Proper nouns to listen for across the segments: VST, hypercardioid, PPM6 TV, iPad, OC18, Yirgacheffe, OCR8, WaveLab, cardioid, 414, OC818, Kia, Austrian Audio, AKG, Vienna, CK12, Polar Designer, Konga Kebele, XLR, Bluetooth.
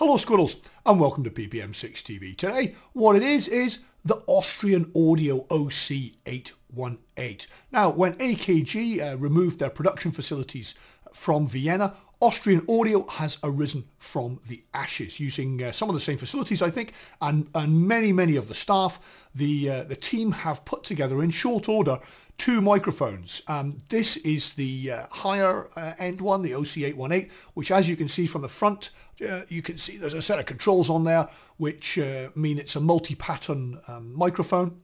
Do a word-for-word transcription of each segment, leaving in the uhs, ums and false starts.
Hello Squiddles and welcome to P P M six T V. Today what it is is the Austrian Audio O C eight one eight. Now when A K G uh, removed their production facilities from Vienna, Austrian Audio has arisen from the ashes using uh, some of the same facilities, I think, and, and many, many of the staff. The, uh, the team have put together in short order two microphones. Um, this is the uh, higher uh, end one, the O C eight one eight, which, as you can see from the front, uh, you can see there's a set of controls on there, which uh, mean it's a multi-pattern um, microphone.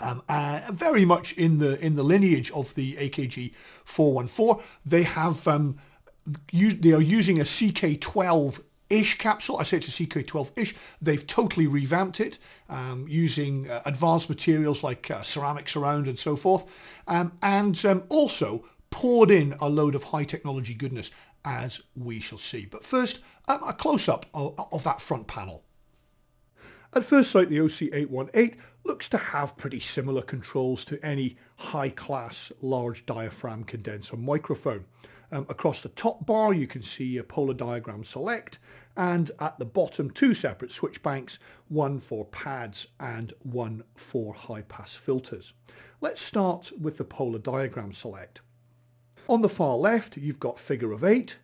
Um, uh, very much in the in the lineage of the A K G four one four. They have um, you, they are using a C K twelve-ish capsule. I say it's a C K twelve-ish. They've totally revamped it um, using uh, advanced materials like uh, ceramic surround and so forth, um, and um, also poured in a load of high technology goodness, as we shall see. But first, um, a close-up of, of that front panel. At first sight, the O C eight one eight looks to have pretty similar controls to any high-class large diaphragm condenser microphone. Um, across the top bar, you can see a polar diagram select, and at the bottom, two separate switch banks, one for pads and one for high-pass filters. Let's start with the polar diagram select. On the far left, you've got figure of eight,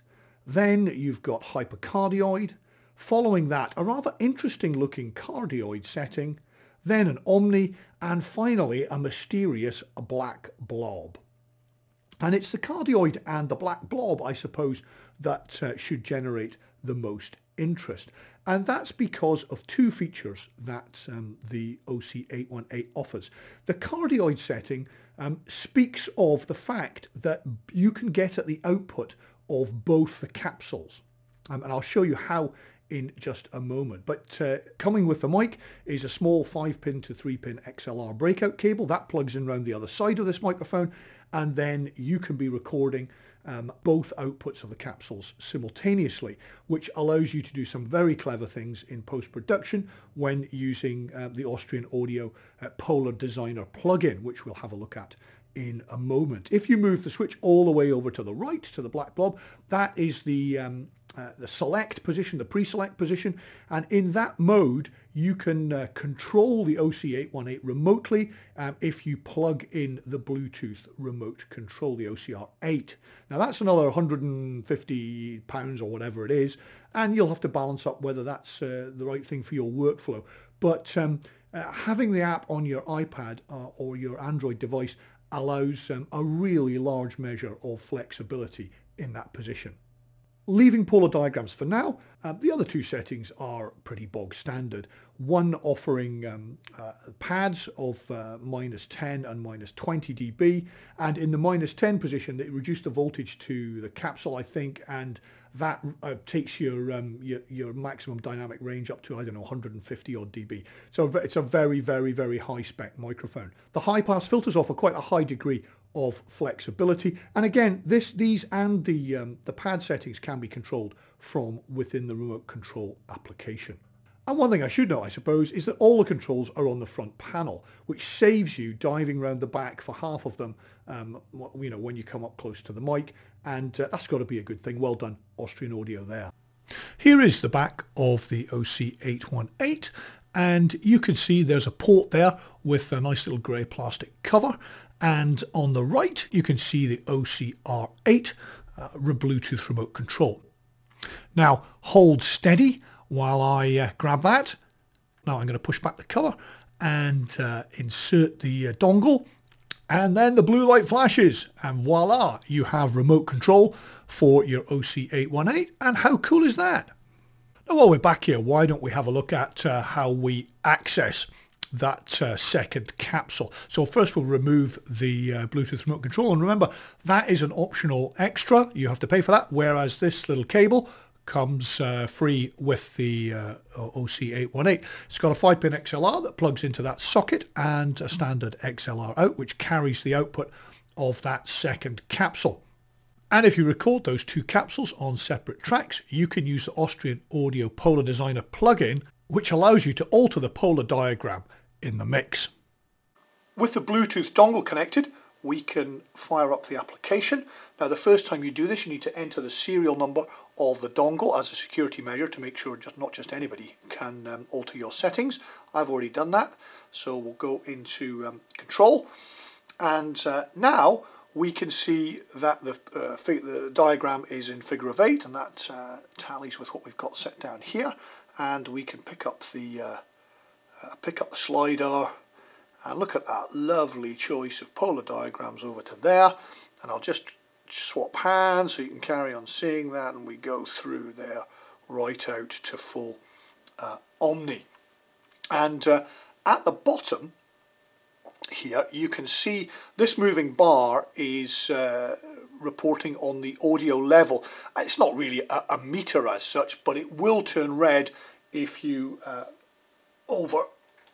then you've got hypercardioid, following that, a rather interesting looking cardioid setting, then an omni, and finally a mysterious black blob. And it's the cardioid and the black blob, I suppose, that uh, should generate the most interest. And that's because of two features that um, the O C eight one eight offers. The cardioid setting um, speaks of the fact that you can get at the output of both the capsules. Um, and I'll show you how in just a moment. But uh, coming with the mic is a small five pin to three pin X L R breakout cable that plugs in round the other side of this microphone, and then you can be recording um, both outputs of the capsules simultaneously, which allows you to do some very clever things in post-production when using uh, the Austrian Audio uh, Polar Designer plugin, which we'll have a look at in a moment. If you move the switch all the way over to the right, to the black blob, that is the um, Uh, the select position, the pre-select position, and in that mode you can uh, control the O C eight one eight remotely um, if you plug in the Bluetooth remote control, the O C R eight. Now that's another one hundred and fifty pounds or whatever it is, and you'll have to balance up whether that's uh, the right thing for your workflow. But um, uh, having the app on your iPad uh, or your Android device allows um, a really large measure of flexibility in that position. Leaving polar diagrams for now, uh, the other two settings are pretty bog standard. One offering um, uh, pads of uh, minus ten and minus twenty dB, and in the minus ten position, it reduced the voltage to the capsule, I think, and that uh, takes your, um, your your maximum dynamic range up to, I don't know, one hundred and fifty odd dB. So it's a very, very, very high spec microphone. The high pass filters offer quite a high degree of flexibility, and again this these and the um, the pad settings can be controlled from within the remote control application. And one thing I should note, I suppose, is that all the controls are on the front panel, which saves you diving around the back for half of them um, you know when you come up close to the mic, and uh, that's got to be a good thing. Well done, Austrian Audio there. Here is the back of the O C eight one eight, and you can see there's a port there with a nice little grey plastic cover. And on the right, you can see the O C R eight uh, Bluetooth remote control. Now hold steady while I uh, grab that. Now I'm going to push back the cover and uh, insert the uh, dongle. And then the blue light flashes and voila, you have remote control for your O C eight one eight. And how cool is that? Now while we're back here, why don't we have a look at uh, how we access that uh, second capsule. So first we'll remove the uh, Bluetooth remote control, and remember that is an optional extra. You have to pay for that, whereas this little cable comes uh, free with the uh, O C eight one eight. It's got a five pin X L R that plugs into that socket and a standard X L R out, which carries the output of that second capsule. And if you record those two capsules on separate tracks, you can use the Austrian Audio Polar Designer plugin, which allows you to alter the polar diagram in the mix. With the Bluetooth dongle connected, we can fire up the application. Now the first time you do this, you need to enter the serial number of the dongle as a security measure to make sure just not just anybody can um, alter your settings. I've already done that, so we'll go into um, control, and uh, now we can see that the, uh, the diagram is in figure of eight, and that uh, tallies with what we've got set down here, and we can pick up the uh, uh, pick up the slider. And look at that lovely choice of polar diagrams over to there. And I'll just swap hands so you can carry on seeing that. And we go through there right out to full uh, Omni. And uh, at the bottom here, you can see this moving bar is uh, reporting on the audio level. It's not really a, a meter as such, but it will turn red if you uh, over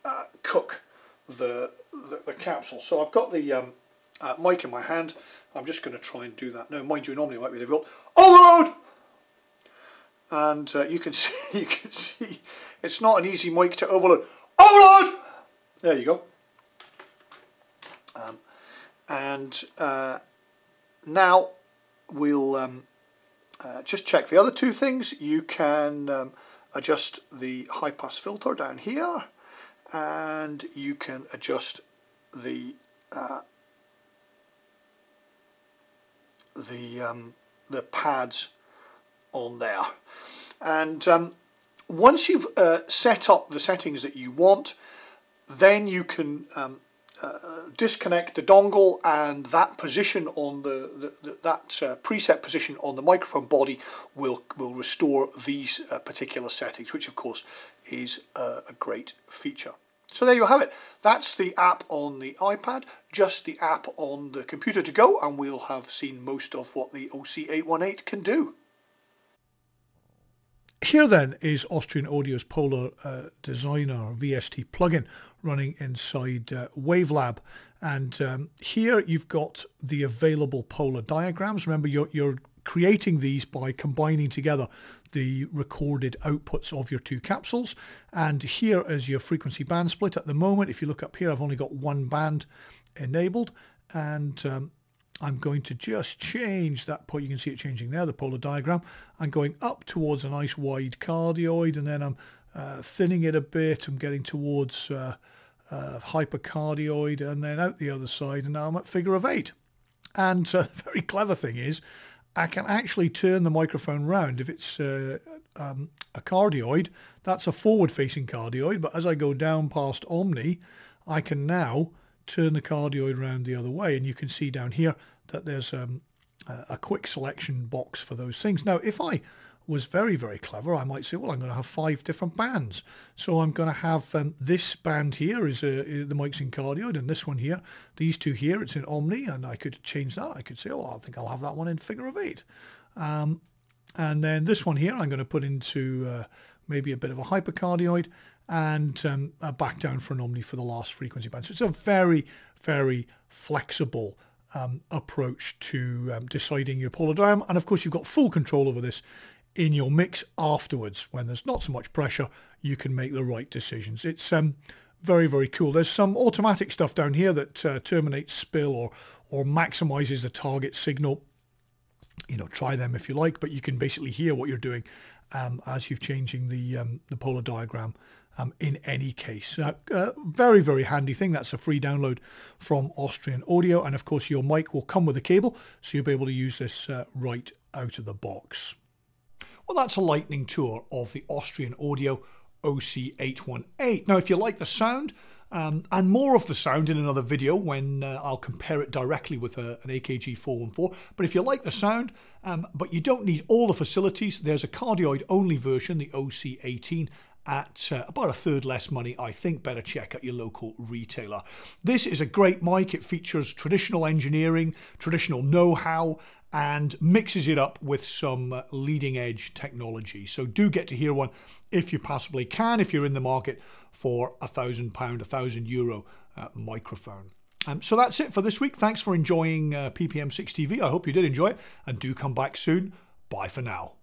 uh, cook The, the, the capsule. So I've got the um, uh, mic in my hand. I'm just going to try and do that now. Mind you, normally it might be difficult. Overload! And uh, you can see, you can see, it's not an easy mic to overload. Overload! There you go. Um, and uh, now we'll um, uh, just check the other two things. You can um, adjust the high pass filter down here, and you can adjust the uh, the um, the pads on there. And um, once you've uh, set up the settings that you want, then you can um, uh, disconnect the dongle, and that position on the, the, the that uh, preset position on the microphone body will will restore these uh, particular settings, which of course is a, a great feature. So there you have it. That's the app on the iPad, just the app on the computer to go, and we'll have seen most of what the O C eight eighteen can do. Here then is Austrian Audio's Polar uh, Designer V S T plugin running inside uh, WaveLab, and um, here you've got the available polar diagrams. Remember, you're, you're creating these by combining together the recorded outputs of your two capsules, and here is your frequency band split. At the moment, if you look up here, I've only got one band enabled, and um, I'm going to just change that point. You can see it changing there, the polar diagram. I'm going up towards a nice wide cardioid, and then I'm uh, thinning it a bit. I'm getting towards uh, uh, hypercardioid, and then out the other side, and now I'm at figure of eight. And uh, the very clever thing is I can actually turn the microphone round. If it's uh, um, a cardioid, that's a forward-facing cardioid, but as I go down past Omni, I can now turn the cardioid round the other way, and you can see down here that there's um, a quick selection box for those things. Now, if I was very, very clever, I might say, well, I'm going to have five different bands. So I'm going to have um, this band here is, uh, is the mic's in cardioid, and this one here, these two here, it's in Omni, and I could change that. I could say, oh, I think I'll have that one in figure of eight. Um, and then this one here, I'm going to put into uh, maybe a bit of a hypercardioid, and um, uh, back down for an Omni for the last frequency band. So it's a very, very flexible um, approach to um, deciding your polar diagram. And of course, you've got full control over this in your mix afterwards. When there's not so much pressure, you can make the right decisions. It's um, very, very cool. There's some automatic stuff down here that uh, terminates spill or, or maximizes the target signal. You know, try them if you like, but you can basically hear what you're doing um, as you're changing the, um, the polar diagram um, in any case. Uh, uh, very, very handy thing. That's a free download from Austrian Audio. And of course, your mic will come with a cable, so you'll be able to use this uh, right out of the box. Well, that's a lightning tour of the Austrian Audio O C eight eighteen. Now, if you like the sound, um, and more of the sound in another video when uh, I'll compare it directly with a, an A K G four one four, but if you like the sound, um, but you don't need all the facilities, there's a cardioid-only version, the O C eighteen, at uh, about a third less money, I think. Better check at your local retailer. This is a great mic. It features traditional engineering, traditional know-how, and mixes it up with some leading-edge technology. So do get to hear one if you possibly can, if you're in the market for a thousand pound, a thousand euro uh, microphone. Um, so that's it for this week. Thanks for enjoying uh, P P M six T V. I hope you did enjoy it, and do come back soon. Bye for now.